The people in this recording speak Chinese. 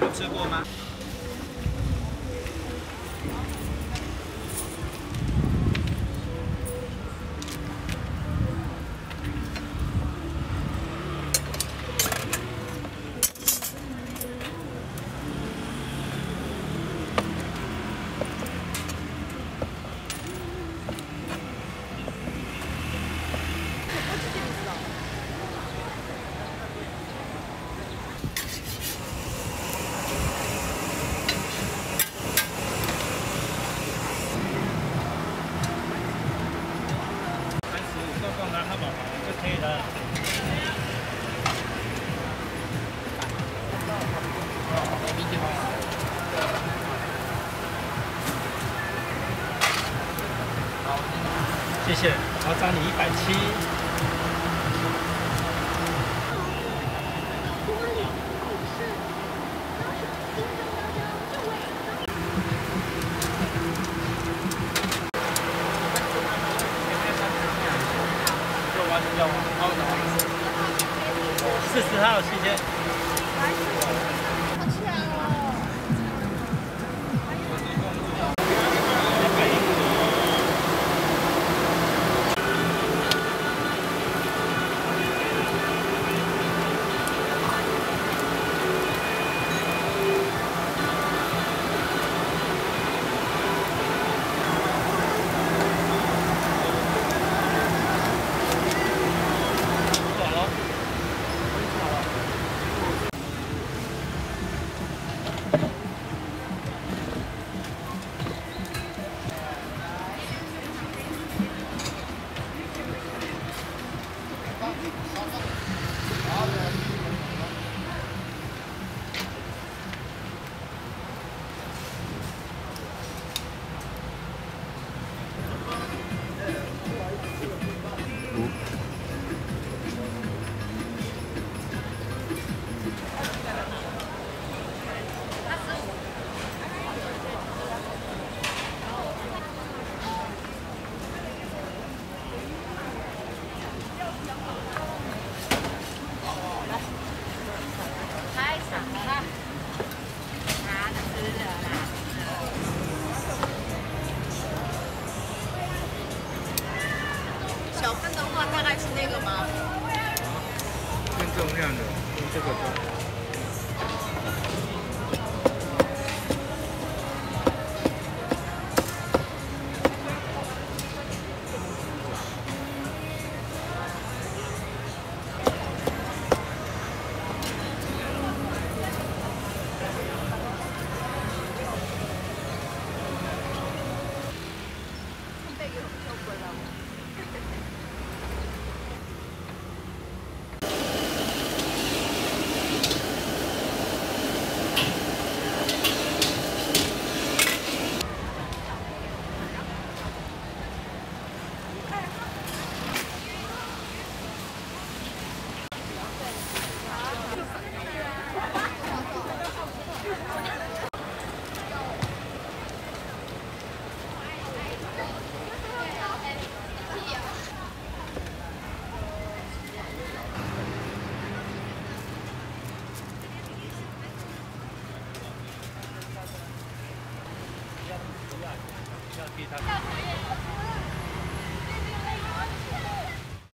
有吃过吗？ 谢谢，我涨你170。40号，谢谢。好香哦！